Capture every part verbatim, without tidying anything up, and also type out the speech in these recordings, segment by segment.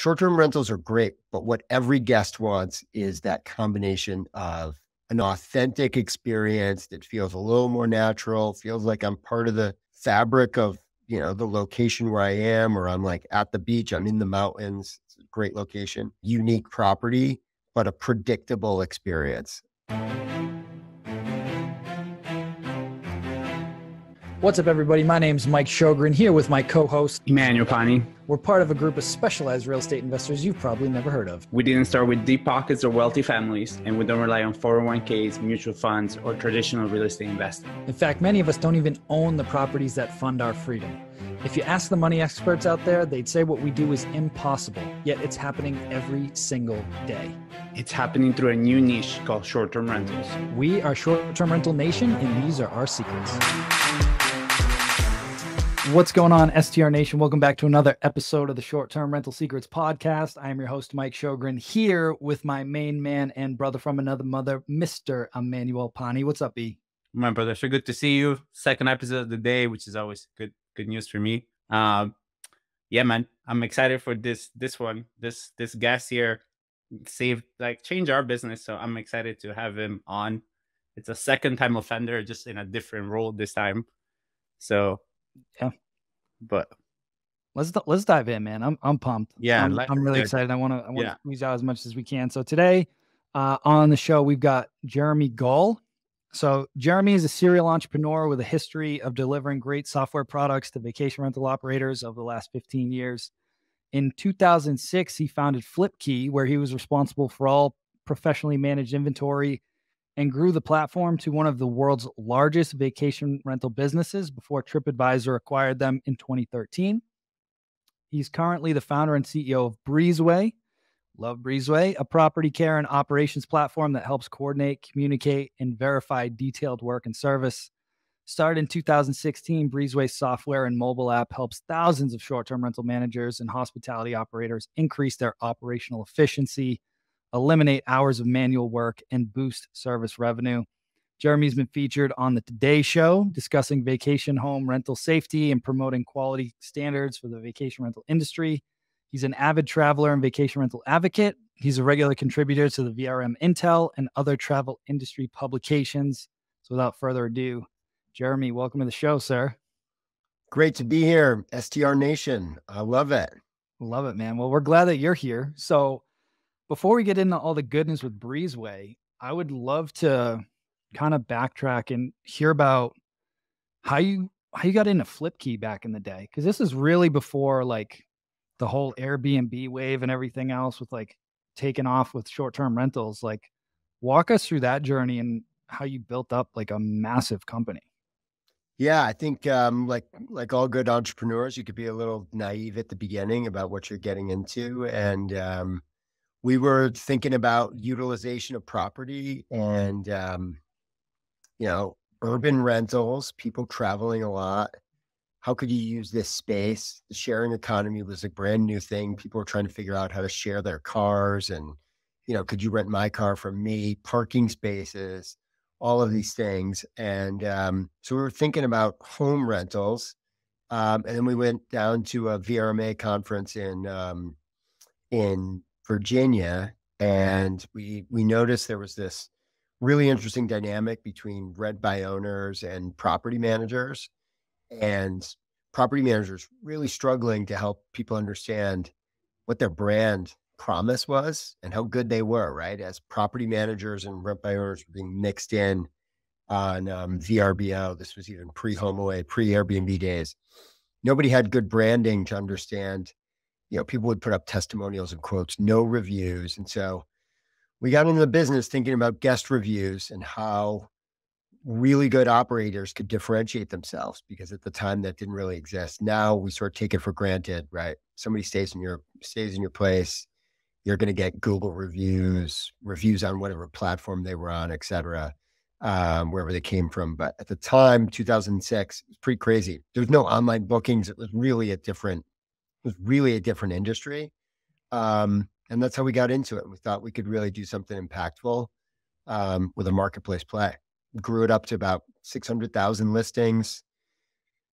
Short-term rentals are great, but what every guest wants is that combination of an authentic experience that feels a little more natural, feels like I'm part of the fabric of, you know, the location where I am, or I'm like at the beach, I'm in the mountains. It's a great location, unique property, but a predictable experience. What's up, everybody? My name's Mike Sjogren, here with my co-host, Emmanuel Pani. We're part of a group of specialized real estate investors you've probably never heard of. We didn't start with deep pockets or wealthy families, and we don't rely on four oh one Ks, mutual funds, or traditional real estate investing. In fact, many of us don't even own the properties that fund our freedom. If you ask the money experts out there, they'd say what we do is impossible, yet it's happening every single day. It's happening through a new niche called short-term rentals. We are Short-Term Rental Nation, and these are our secrets. What's going on, S T R Nation? Welcome back to another episode of the Short-Term Rental Secrets Podcast. I am your host, Mike Sjogren, here with my main man and brother from another mother, Mister Emmanuel Pani. What's up, B? My brother, so good to see you. Second episode of the day, which is always good good news for me. Um, yeah, man, I'm excited for this this one. This this guest here saved, like, changed our business, so I'm excited to have him on. It's a second-time offender, just in a different role this time. So... yeah, but let's let's dive in, man. I'm I'm pumped. Yeah, I'm, I'm really excited. I want to I want to yeah. squeeze out as much as we can. So today, uh, on the show, we've got Jeremy Gall. So Jeremy is a serial entrepreneur with a history of delivering great software products to vacation rental operators over the last fifteen years. In two thousand six, he founded FlipKey, where he was responsible for all professionally managed inventory, and grew the platform to one of the world's largest vacation rental businesses before TripAdvisor acquired them in twenty thirteen. He's currently the founder and C E O of Breezeway. Love Breezeway, a property care and operations platform that helps coordinate, communicate, and verify detailed work and service. Started in two thousand sixteen, Breezeway's software and mobile app helps thousands of short-term rental managers and hospitality operators increase their operational efficiency, eliminate hours of manual work, and boost service revenue. Jeremy's been featured on the Today Show discussing vacation home rental safety and promoting quality standards for the vacation rental industry. He's an avid traveler and vacation rental advocate. He's a regular contributor to the V R M Intel and other travel industry publications. So without further ado, Jeremy, welcome to the show, sir. Great to be here, S T R Nation. I love it. Love it, man. Well, we're glad that you're here. So before we get into all the goodness with Breezeway, I would love to kind of backtrack and hear about how you how you got into FlipKey back in the day, because this is really before, like, the whole Airbnb wave and everything else with, like, taking off with short-term rentals. Like, walk us through that journey and how you built up, like, a massive company. Yeah, I think um, like like all good entrepreneurs, you could be a little naive at the beginning about what you're getting into, and um, we were thinking about utilization of property and, um, you know, urban rentals, people traveling a lot. How could you use this space? The sharing economy was a brand new thing. People were trying to figure out how to share their cars and, you know, could you rent my car from me? Parking spaces, all of these things. And um, so we were thinking about home rentals. Um, and then we went down to a V R M A conference in, um, in, Virginia, and we we noticed there was this really interesting dynamic between rent by owners and property managers, and property managers really struggling to help people understand what their brand promise was and how good they were, right? As property managers and rent by owners were being mixed in on um, V R B O. This was even pre-HomeAway, pre-Airbnb days. Nobody had good branding to understand. You know, people would put up testimonials and quotes, no reviews. And so we got into the business thinking about guest reviews and how really good operators could differentiate themselves, because at the time that didn't really exist. Now we sort of take it for granted, right? Somebody stays in your, stays in your place, you're going to get Google reviews, reviews on whatever platform they were on, et cetera, um, wherever they came from. But at the time, two thousand six, it was pretty crazy. There was no online bookings. It was really a different was really a different industry. Um, and that's how we got into it. We thought we could really do something impactful um, with a marketplace play. Grew it up to about six hundred thousand listings,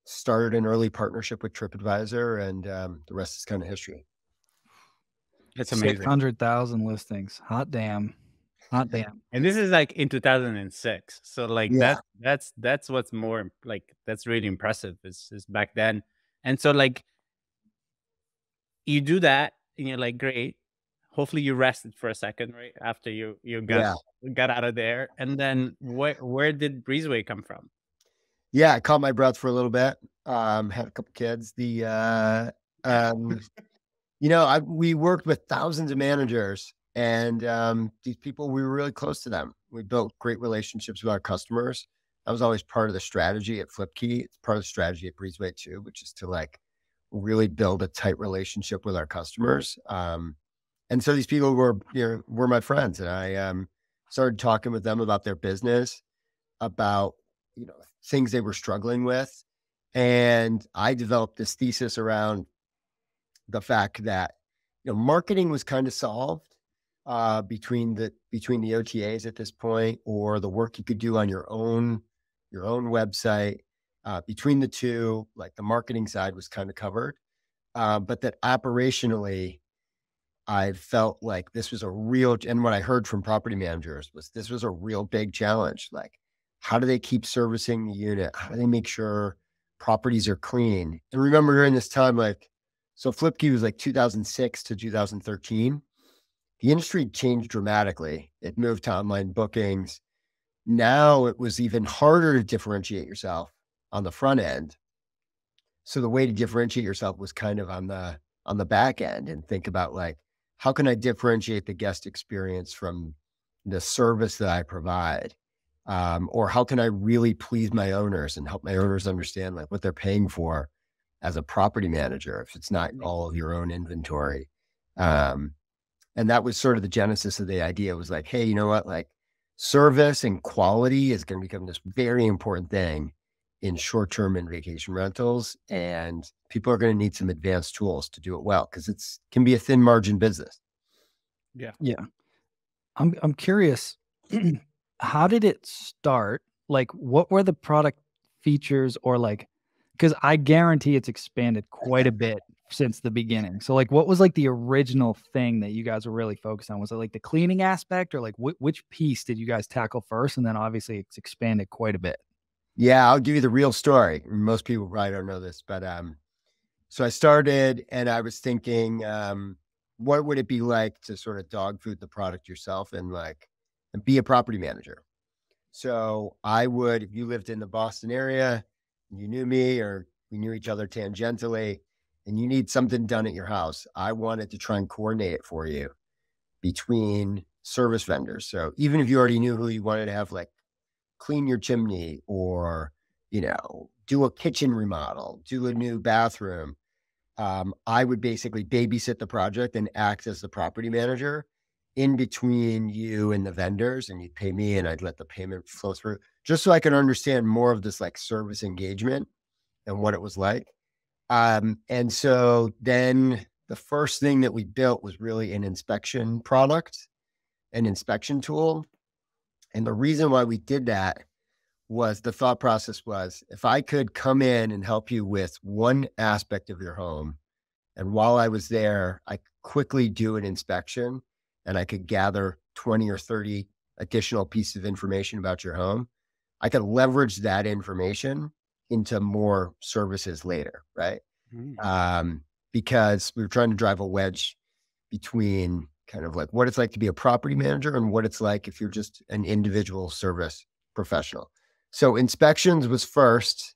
started an early partnership with TripAdvisor, and um, the rest is kind of history. That's amazing. six hundred thousand listings. Hot damn. Hot damn. And this is like in two thousand six. So like yeah. that, that's, that's what's more like, that's really impressive is, is back then. And so like you do that and you're like, great. Hopefully you rested for a second, right? After you, you got, yeah. got out of there. And then where, where did Breezeway come from? Yeah. I caught my breath for a little bit. Um, had a couple kids, the, uh, um, you know, I, we worked with thousands of managers and, um, these people, we were really close to them. We built great relationships with our customers. That was always part of the strategy at FlipKey. It's part of the strategy at Breezeway too, which is to like really build a tight relationship with our customers. Um, and so these people were, you know, were my friends and I, um, started talking with them about their business, about, you know, things they were struggling with. And I developed this thesis around the fact that, you know, marketing was kind of solved, uh, between the, between the O T As at this point, or the work you could do on your own, your own website, uh, between the two, like the marketing side was kind of covered. Uh, but that operationally, I felt like this was a real, and what I heard from property managers was this was a real big challenge. Like, how do they keep servicing the unit? How do they make sure properties are clean? And remember during this time, like, so FlipKey was like two thousand six to two thousand thirteen. The industry changed dramatically. It moved to online bookings. Now it was even harder to differentiate yourself on the front end. So the way to differentiate yourself was kind of on the, on the back end and think about like, how can I differentiate the guest experience from the service that I provide? Um, or how can I really please my owners and help my owners understand like what they're paying for as a property manager, if it's not all of your own inventory. Um, and that was sort of the genesis of the idea. It was like, hey, you know what, like service and quality is going to become this very important thing in short-term and vacation rentals. And people are going to need some advanced tools to do it well, because it's can be a thin margin business. Yeah. Yeah. I'm, I'm curious. How did it start? Like, what were the product features or like, because I guarantee it's expanded quite a bit since the beginning. So like, what was like the original thing that you guys were really focused on? Was it like the cleaning aspect or like wh- which piece did you guys tackle first? And then obviously it's expanded quite a bit. Yeah. I'll give you the real story. Most people probably don't know this, but, um, so I started and I was thinking, um, what would it be like to sort of dog food the product yourself and like, and be a property manager. So I would, if you lived in the Boston area, you knew me or we knew each other tangentially and you need something done at your house, I wanted to try and coordinate it for you between service vendors. So even if you already knew who you wanted to have, like clean your chimney or, you know, do a kitchen remodel, do a new bathroom. Um, I would basically babysit the project and act as the property manager in between you and the vendors, and you'd pay me and I'd let the payment flow through just so I could understand more of this like service engagement and what it was like. Um, and so then the first thing that we built was really an inspection product, an inspection tool. And the reason why we did that was the thought process was if I could come in and help you with one aspect of your home, and while I was there, I quickly do an inspection and I could gather twenty or thirty additional pieces of information about your home, I could leverage that information into more services later, right? Mm-hmm. Um, because we were trying to drive a wedge between kind of like what it's like to be a property manager and what it's like if you're just an individual service professional. So inspections was first,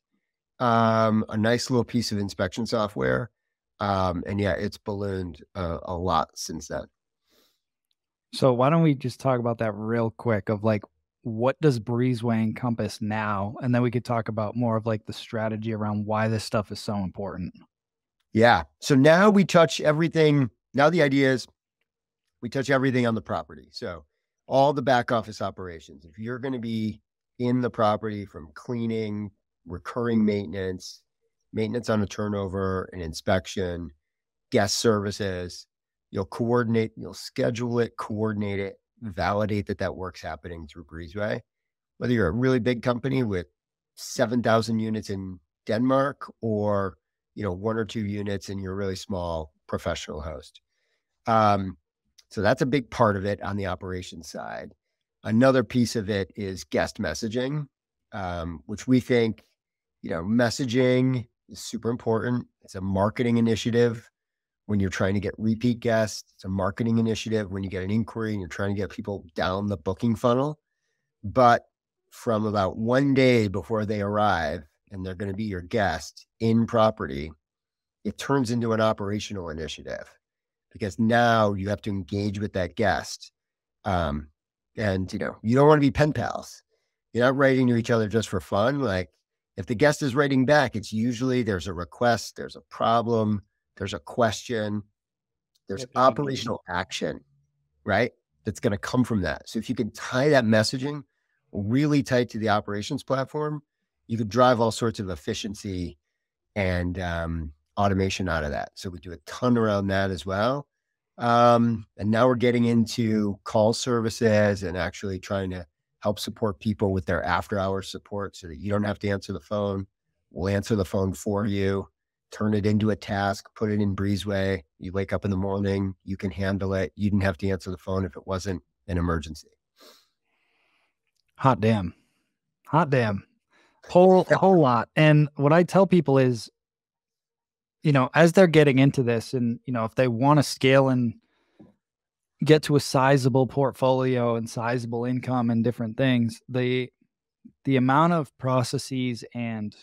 um, a nice little piece of inspection software. Um, and yeah, it's ballooned uh, a lot since then. So why don't we just talk about that real quick of like, what does Breezeway encompass now? And then we could talk about more of like the strategy around why this stuff is so important. Yeah. So now we touch everything. Now the idea is we touch everything on the property. So all the back office operations, if you're going to be in the property from cleaning, recurring maintenance, maintenance on a turnover, an inspection, guest services, you'll coordinate, you'll schedule it, coordinate it, validate that that work's happening through Breezeway. Whether you're a really big company with seven thousand units in Denmark or, you know, one or two units and you're a really small professional host. Um, so that's a big part of it on the operations side. Another piece of it is guest messaging, um, which we think, you know, messaging is super important. It's a marketing initiative when you're trying to get repeat guests. It's a marketing initiative when you get an inquiry and you're trying to get people down the booking funnel. But from about one day before they arrive and they're going to be your guest in property, it turns into an operational initiative because now you have to engage with that guest. Um, and, you know, you don't want to be pen pals. You're not writing to each other just for fun. Like, if the guest is writing back, it's usually there's a request, there's a problem, there's a question, there's operational action, right? That's going to come from that. So if you can tie that messaging really tight to the operations platform, you could drive all sorts of efficiency and um, automation out of that. So we do a ton around that as well. Um, and now we're getting into call services and actually trying to help support people with their after hours support so that you don't have to answer the phone. We'll answer the phone for you, turn it into a task, put it in Breezeway. You wake up in the morning, you can handle it. You didn't have to answer the phone if it wasn't an emergency. Hot damn. Hot damn. Whole, whole lot. And what I tell people is, you know, as they're getting into this and, you know, if they want to scale and get to a sizable portfolio and sizable income and different things, the, the amount of processes and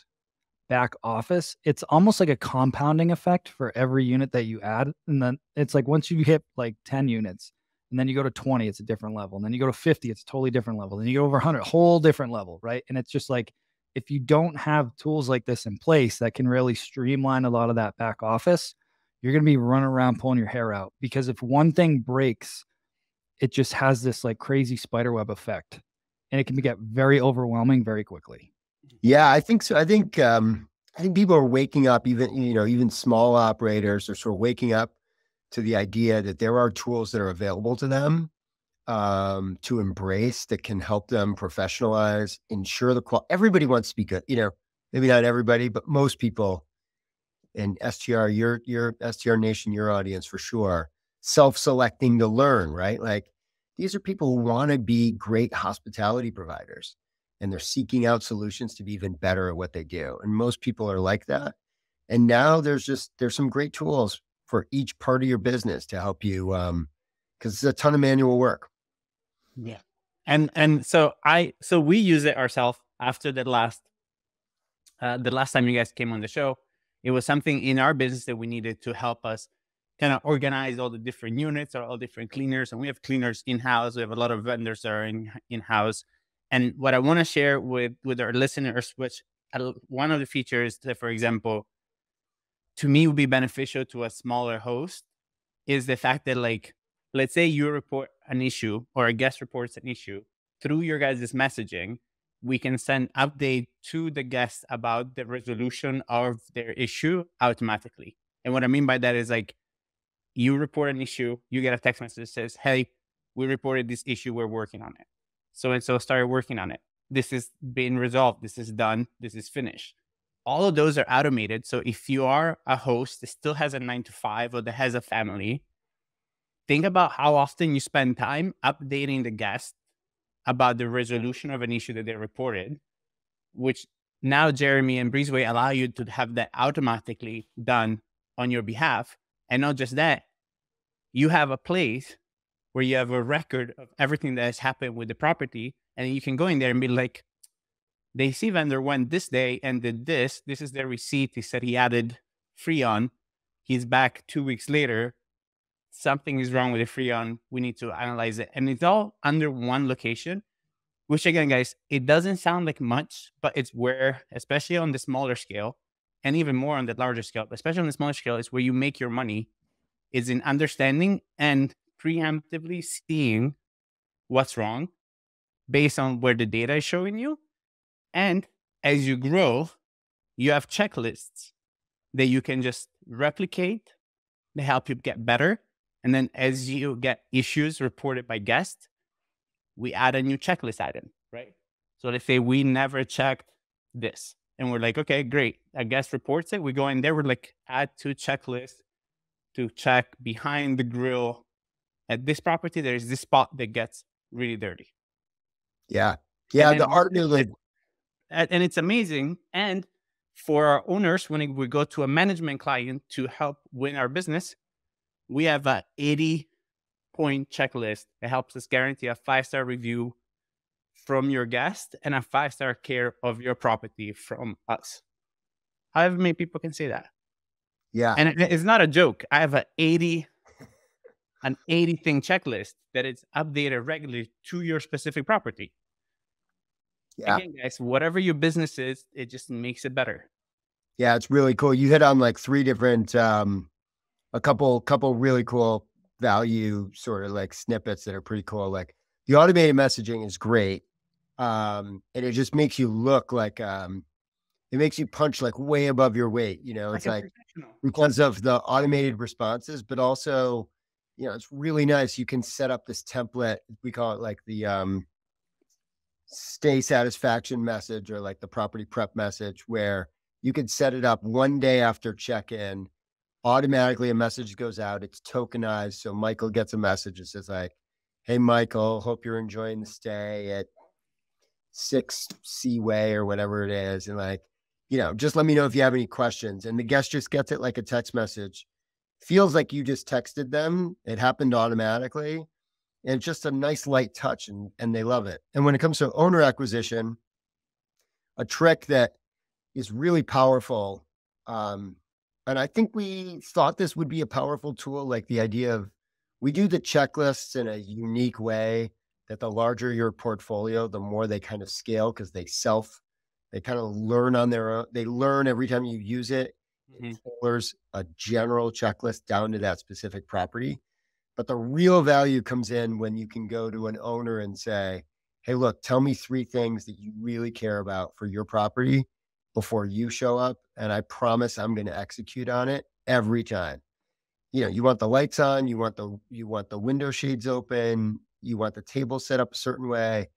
back office, it's almost like a compounding effect for every unit that you add. And then it's like, once you hit like ten units and then you go to twenty, it's a different level. And then you go to fifty, it's a totally different level. Then you go over one hundred, whole different level. Right. And it's just like, if you don't have tools like this in place that can really streamline a lot of that back office, you're going to be running around pulling your hair out, because if one thing breaks, it just has this like crazy spider web effect, and it can get very overwhelming very quickly. Yeah, I think so. I think, um, I think people are waking up, even, you know, even small operators are sort of waking up to the idea that there are tools that are available to them um, to embrace that can help them professionalize, ensure the quality. Everybody wants to be good, you know, maybe not everybody, but most people. And S T R, your, your S T R Nation, your audience for sure, self-selecting to learn, right? Like, these are people who want to be great hospitality providers, and they're seeking out solutions to be even better at what they do. And most people are like that. And now there's just, there's some great tools for each part of your business to help you. Um, cause it's a ton of manual work. Yeah. And, and so I, so we use it ourselves after the last, uh, the last time you guys came on the show. It was something in our business that we needed to help us kind of organize all the different units or all different cleaners. And we have cleaners in-house. We have a lot of vendors that are in, in-house. And what I want to share with, with our listeners, which one of the features that, for example, to me would be beneficial to a smaller host, is the fact that, like, let's say you report an issue or a guest reports an issue through your guys' messaging, we can send update to the guest about the resolution of their issue automatically. And what I mean by that is, like, you report an issue, you get a text message that says, hey, we reported this issue, we're working on it. So-and-so started working on it. This is being resolved. This is done. This is finished. All of those are automated. So if you are a host that still has a nine to five or that has a family, think about how often you spend time updating the guest about the resolution of an issue that they reported, which now Jeremy and Breezeway allow you to have that automatically done on your behalf. And not just that, you have a place where you have a record of everything that has happened with the property, and you can go in there and be like, the A C vendor went this day and did this. This is their receipt. He said he added Freon. He's back two weeks later. Something is wrong with the Freon. We need to analyze it. And it's all under one location, which, again, guys, it doesn't sound like much, but it's where, especially on the smaller scale, and even more on the larger scale, but especially on the smaller scale, is where you make your money, is in understanding and preemptively seeing what's wrong based on where the data is showing you. And as you grow, you have checklists that you can just replicate to help you get better. And then as you get issues reported by guests, we add a new checklist item, right? So let's say we never checked this, and we're like, okay, great. A guest reports it. We go in there, we're like, add to checklist to check behind the grill. At this property, there is this spot that gets really dirty. Yeah. Yeah. And the Art Nouveau. And it's amazing. And for our owners, when we go to a management client to help win our business, we have an eighty point checklist that helps us guarantee a five star review from your guest and a five star care of your property from us. However many people can say that. Yeah. And it's not a joke. I have an eighty, an eighty thing checklist that is updated regularly to your specific property. Yeah. Again, guys, whatever your business is, it just makes it better. Yeah, it's really cool. You hit on like three different, um, a couple, couple really cool value sort of like snippets that are pretty cool. Like the automated messaging is great. Um, and it just makes you look like, um, it makes you punch like way above your weight, you know, it's like, like because of the automated responses, but also, you know, it's really nice. You can set up this template. We call it like the, um, stay satisfaction message or like the property prep message where you can set it up one day after check-in, automatically a message goes out. It's tokenized. So Michael gets a message. It says like, hey, Michael, hope you're enjoying the stay at six Seaway or whatever it is. And like, you know, just let me know if you have any questions. And the guest just gets it like a text message. Feels like you just texted them. It happened automatically. And it's just a nice light touch and, and they love it. And when it comes to owner acquisition, a trick that is really powerful. Um, and I think we thought this would be a powerful tool, like the idea of we do the checklists in a unique way that the larger your portfolio, the more they kind of scale because they self, they kind of learn on their own. They learn every time you use it. Mm-hmm. It tailors a general checklist down to that specific property. But the real value comes in when you can go to an owner and say, hey, look, tell me three things that you really care about for your property before you show up. And I promise I'm going to execute on it every time. You know, you want the lights on, you want the, you want the window shades open, you want the table set up a certain way.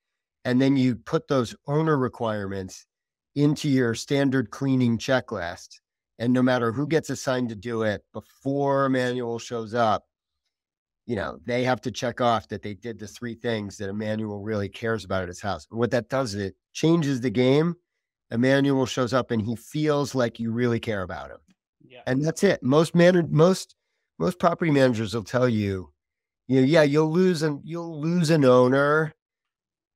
And then you put those owner requirements into your standard cleaning checklist. And no matter who gets assigned to do it before Emmanuel shows up, you know, they have to check off that they did the three things that Emmanuel really cares about at his house. But what that does is it changes the game. Emmanuel shows up and he feels like you really care about him. Yeah. And that's it. Most man, most, most property managers will tell you, you know, yeah, you'll lose an, you'll lose an owner.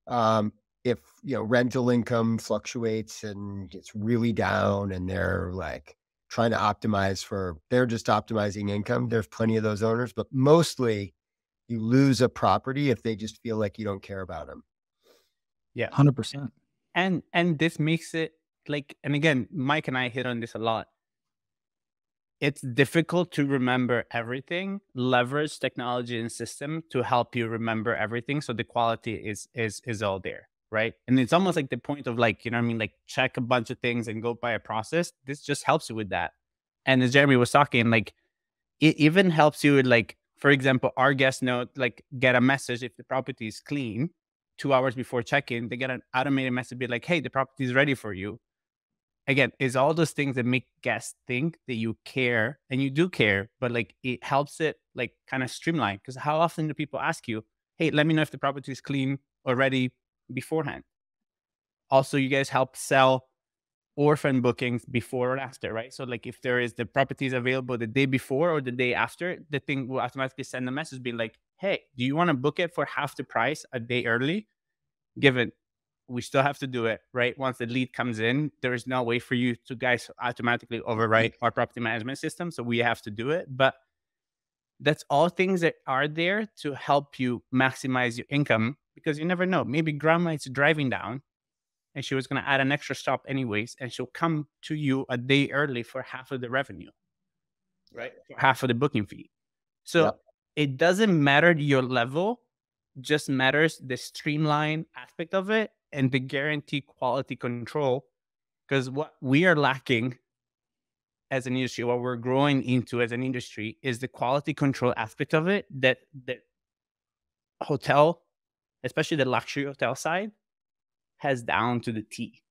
Um, if, you know, rental income fluctuates and it's really down and they're like, trying to optimize for, they're just optimizing income. There's plenty of those owners, but mostly you lose a property if they just feel like you don't care about them. Yeah. one hundred percent. And, and this makes it like, and again, Mike and I hit on this a lot. It's difficult to remember everything. Leverage technology and system to help you remember everything. So the quality is, is, is all there. Right. And it's almost like the point of like, you know what I mean? Like check a bunch of things and go by a process. This just helps you with that. And as Jeremy was talking, like it even helps you with like, for example, our guest note, like get a message. If the property is clean two hours before check-in, they get an automated message, be like, hey, the property is ready for you. Again, it's all those things that make guests think that you care and you do care, but like it helps it like kind of streamline. Cause how often do people ask you, hey, let me know if the property is clean or ready beforehand? Also, you guys help sell orphan bookings before or after, right? So like if there is the properties available the day before or the day after, the thing will automatically send a message being like, hey, do you want to book it for half the price a day early? Given we still have to do it, right? Once the lead comes in, there is no way for you to guys automatically override our property management system. So we have to do it. But that's all things that are there to help you maximize your income. Because you never know, maybe grandma is driving down and she was going to add an extra stop anyways, and she'll come to you a day early for half of the revenue, right? For half of the booking fee. So yep. It doesn't matter your level, just matters the streamline aspect of it and the guarantee quality control. Because what we are lacking as an industry, what we're growing into as an industry is the quality control aspect of it that the hotel, especially the luxury hotel side, has down to the T.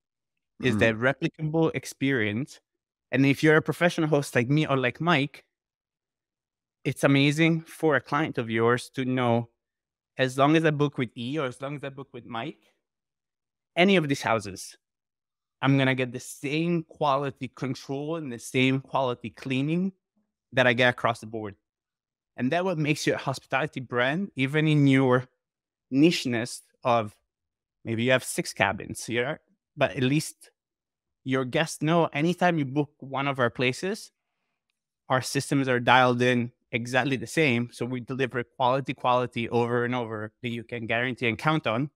Is mm-hmm. that replicable experience. And if you're a professional host like me or like Mike, it's amazing for a client of yours to know, as long as I book with E or as long as I book with Mike, any of these houses, I'm going to get the same quality control and the same quality cleaning that I get across the board. And that what makes you a hospitality brand, even in your nicheness of maybe you have six cabins here, but at least your guests know anytime you book one of our places, our systems are dialed in exactly the same. So we deliver quality, quality over and over that you can guarantee and count on.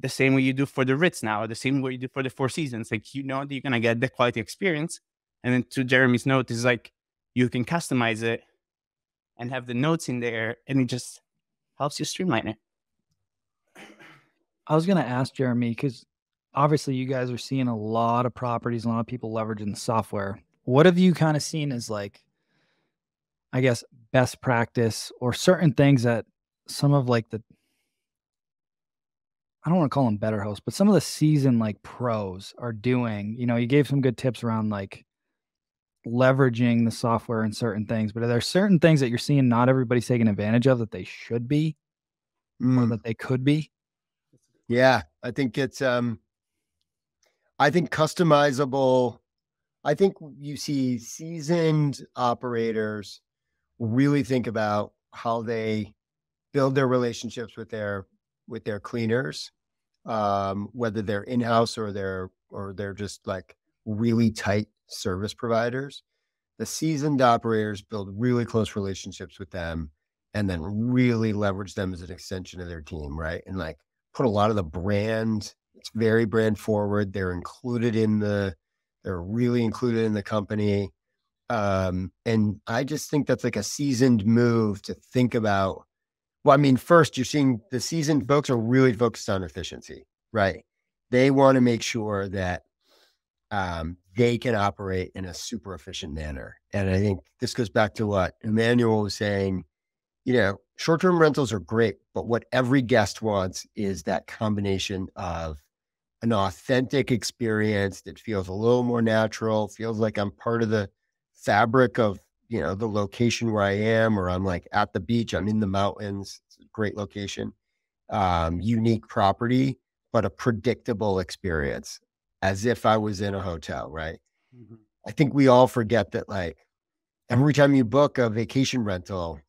The same way you do for the Ritz now, the same way you do for the Four Seasons. Like, you know that you're going to get the quality experience. And then to Jeremy's note is like, you can customize it and have the notes in there, and it just helps you streamline it. I was going to ask Jeremy, because obviously you guys are seeing a lot of properties, a lot of people leveraging the software. What have you kind of seen as, like, I guess, best practice or certain things that some of, like, the, I don't want to call them better hosts, but some of the seasoned, like, pros are doing? You know, you gave some good tips around, like, leveraging the software and certain things, but are there certain things that you're seeing not everybody's taking advantage of that they should be mm. or that they could be? Yeah, I think it's, um, I think customizable. I think you see seasoned operators really think about how they build their relationships with their, with their cleaners, um, whether they're in-house or they're, or they're just like really tight service providers. The seasoned operators build really close relationships with them and then really leverage them as an extension of their team, right? And like put a lot of the brand, it's very brand forward. They're included in the, they're really included in the company. Um, and I just think that's like a seasoned move to think about. Well, I mean, first you're seeing the seasoned folks are really focused on efficiency, right? They want to make sure that Um, they can operate in a super efficient manner. And I think this goes back to what Emmanuel was saying, you know, short-term rentals are great, but what every guest wants is that combination of an authentic experience that feels a little more natural, feels like I'm part of the fabric of, you know, the location where I am, or I'm like at the beach, I'm in the mountains, it's a great location, um, unique property, but a predictable experience, as if I was in a hotel, right? Mm-hmm. I think we all forget that, like, every time you book a vacation rental,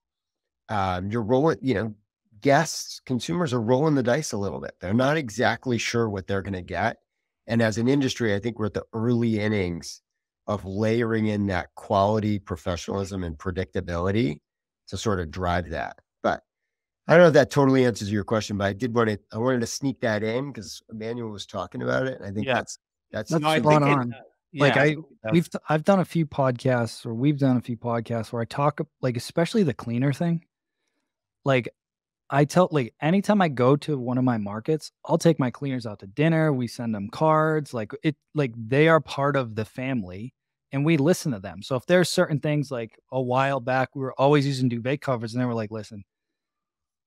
um, you're rolling, you know, guests, consumers are rolling the dice a little bit. They're not exactly sure what they're going to get. And as an industry, I think we're at the early innings of layering in that quality, professionalism, and predictability to sort of drive that. But I don't know if that totally answers your question, but I did want to, I wanted to sneak that in because Emmanuel was talking about it. And I think yeah. that's, that's, that's no, spot on. It, uh, yeah, like I, I we've, I've done a few podcasts or we've done a few podcasts where I talk like, especially the cleaner thing. Like I tell, like anytime I go to one of my markets, I'll take my cleaners out to dinner. We send them cards. Like it, like they are part of the family and we listen to them. So if there's certain things, like a while back, we were always using duvet covers and they were like, listen,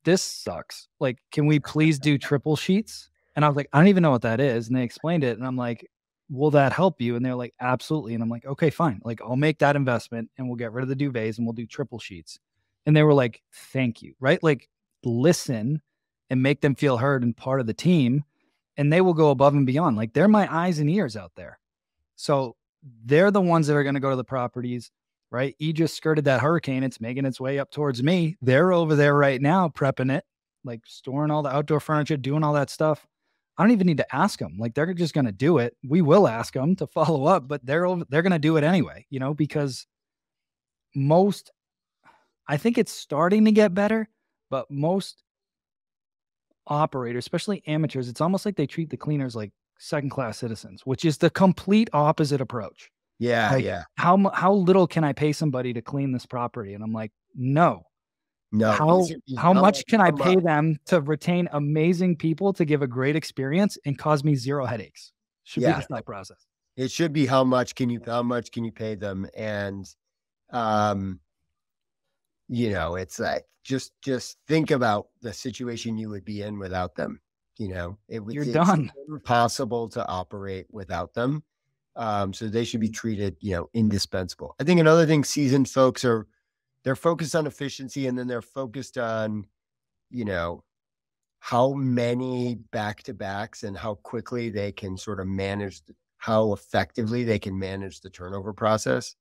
this sucks. Like, can we please do triple sheets? And I was like, I don't even know what that is. And they explained it. And I'm like, will that help you? And they're like, absolutely. And I'm like, okay, fine. Like, I'll make that investment and we'll get rid of the duvets and we'll do triple sheets. And they were like, thank you. Right? Like, listen and make them feel heard and part of the team. And they will go above and beyond. Like, they're my eyes and ears out there. So they're the ones that are going to go to the properties. Right? He just skirted that hurricane. It's making its way up towards me. They're over there right now prepping it, like storing all the outdoor furniture, doing all that stuff. I don't even need to ask them. Like, they're just going to do it. We will ask them to follow up, but they're over, they're going to do it anyway, you know, because most, I think it's starting to get better, but most operators, especially amateurs, it's almost like they treat the cleaners like second-class citizens, which is the complete opposite approach. Yeah. Like, yeah. How, how little can I pay somebody to clean this property? And I'm like, no, no. How, how much can I pay them to retain amazing people to give a great experience and cause me zero headaches? Should yeah. be the process. It should be, how much can you, how much can you pay them? And, um, you know, it's like, just, just think about the situation you would be in without them. You know, it would, you're it's done. Impossible to operate without them. Um, so they should be treated, you know, indispensable. I think another thing seasoned folks are they're focused on efficiency, and then they're focused on, you know, how many back-to-backs and how quickly they can sort of manage, how effectively they can manage the turnover process.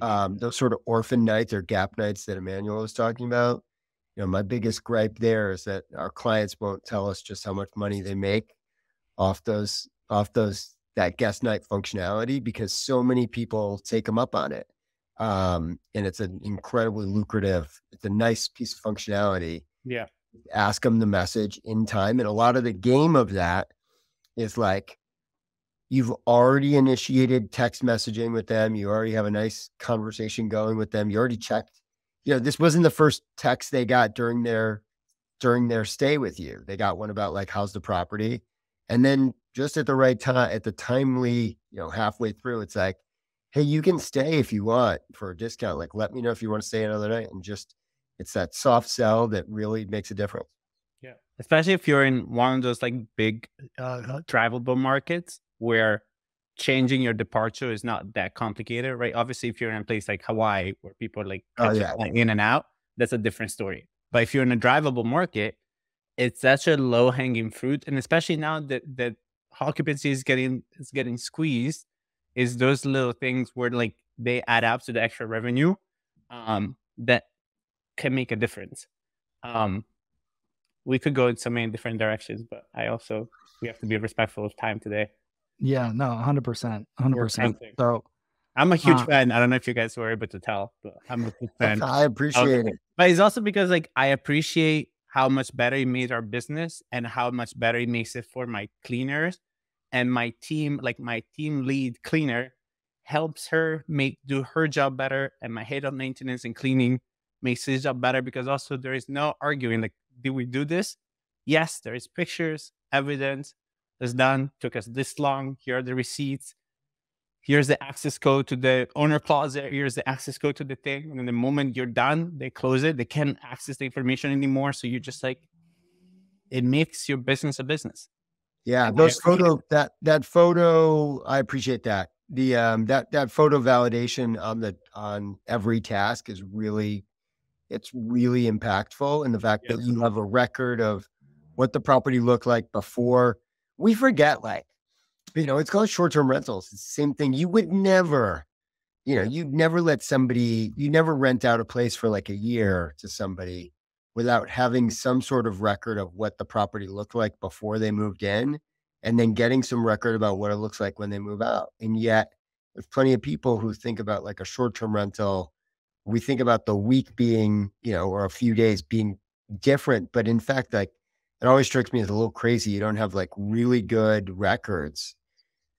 Um, those sort of orphan nights or gap nights that Emmanuel was talking about. You know, my biggest gripe there is that our clients won't tell us just how much money they make off those, off those, that guest night functionality, because so many people take them up on it. Um, and it's an incredibly lucrative, it's a nice piece of functionality. Yeah. Ask them the message in time. And a lot of the game of that is like, you've already initiated text messaging with them. You already have a nice conversation going with them. You already checked, you know, this wasn't the first text they got during their, during their stay with you. They got one about like, how's the property? And then just at the right time, at the timely, you know, halfway through, it's like, hey, you can stay if you want for a discount. Like, let me know if you want to stay another night. And just, it's that soft sell that really makes a difference. Yeah. Especially if you're in one of those like big uh, travelable markets, where changing your departure is not that complicated, right? Obviously, if you're in a place like Hawaii where people are like oh, yeah. in and out, that's a different story. But if you're in a drivable market, it's such a low hanging fruit. And especially now that, that occupancy is getting, is getting squeezed, is those little things where like they add up to the extra revenue um, that can make a difference. Um, we could go in so many different directions, but I also, we have to be respectful of time today. Yeah, no, one hundred percent, one hundred percent. So I'm a huge uh, fan. I don't know if you guys were able to tell, but I'm a huge fan. I appreciate okay. it. But it's also because like, I appreciate how much better it made our business and how much better it makes it for my cleaners and my team, like my team lead cleaner helps her make, do her job better. And my head of maintenance and cleaning makes his job better, because also there is no arguing. Like, did we do this? Yes, there is pictures, evidence. It's done, took us this long, here are the receipts, here's the access code to the owner closet, here's the access code to the thing, and then the moment you're done, they close it, they can't access the information anymore, so you're just like, it makes your business a business. Yeah, and those photo, that that photo, I appreciate that. The um that that photo validation on the on every task is really, it's really impactful, and the fact yeah. that you have a record of what the property looked like before. We forget, like, you know, it's called short-term rentals. It's the same thing. You would never, you know, you'd never let somebody, you never rent out a place for like a year to somebody without having some sort of record of what the property looked like before they moved in, and then getting some record about what it looks like when they move out. And yet there's plenty of people who think about like a short-term rental. We think about the week being, you know, or a few days being different. But in fact, like, it always strikes me as a little crazy. You don't have like really good records.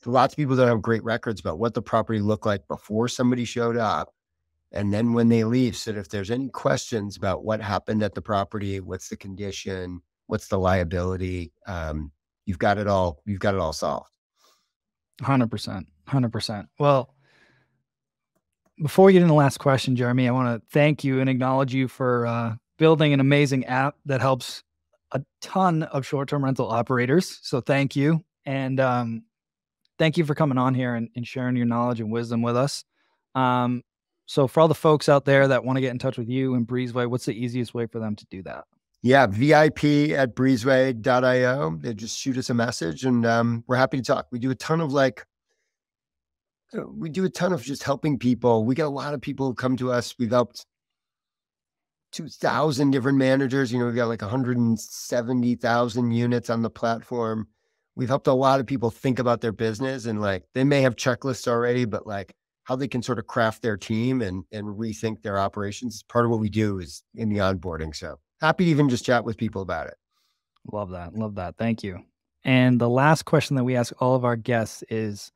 Lots of people don't have great records about what the property looked like before somebody showed up. And then when they leave, so if there's any questions about what happened at the property, what's the condition, what's the liability, um, you've got it all, you've got it all solved. one hundred percent, one hundred percent. Well, before we get into the last question, Jeremy, I want to thank you and acknowledge you for uh, building an amazing app that helps a ton of short-term rental operators. So thank you. And um, thank you for coming on here and, and sharing your knowledge and wisdom with us. Um, so for all the folks out there that want to get in touch with you and Breezeway, what's the easiest way for them to do that? Yeah, V I P at breezeway dot I O. They just shoot us a message, and um, we're happy to talk. We do a ton of like, we do a ton of just helping people. We get a lot of people who come to us. We've helped two thousand different managers. You know, we've got like one hundred seventy thousand units on the platform. We've helped a lot of people think about their business, and like, they may have checklists already, but like how they can sort of craft their team and, and rethink their operations. Part of what we do is in the onboarding. So happy to even just chat with people about it. Love that. Love that. Thank you. And the last question that we ask all of our guests is,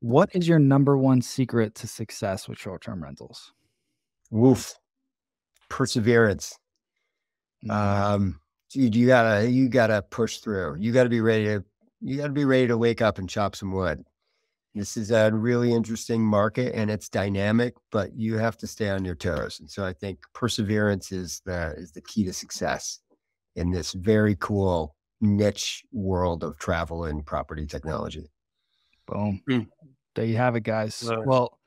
what is your number one secret to success with short-term rentals? Woof. Perseverance. Um, dude, you gotta, you gotta push through. You gotta be ready to, you gotta be ready to wake up and chop some wood. This is a really interesting market and it's dynamic, but you have to stay on your toes. And so I think perseverance is the, is the key to success in this very cool niche world of travel and property technology. Boom. Mm. There you have it, guys. Well,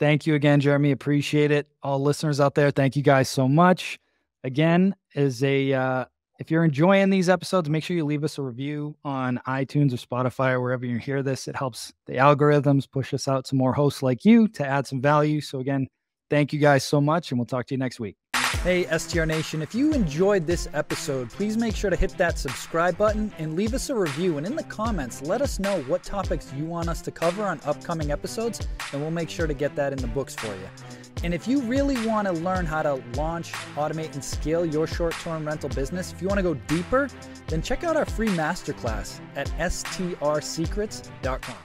Thank you again, Jeremy. Appreciate it. All listeners out there, thank you guys so much. Again, is a uh, if you're enjoying these episodes, make sure you leave us a review on iTunes or Spotify or wherever you hear this. It helps the algorithms push us out to more hosts like you to add some value. So again, thank you guys so much, and we'll talk to you next week. Hey, S T R Nation, if you enjoyed this episode, please make sure to hit that subscribe button and leave us a review. And in the comments, let us know what topics you want us to cover on upcoming episodes, and we'll make sure to get that in the books for you. And if you really want to learn how to launch, automate, and scale your short-term rental business, if you want to go deeper, then check out our free masterclass at S T R secrets dot com.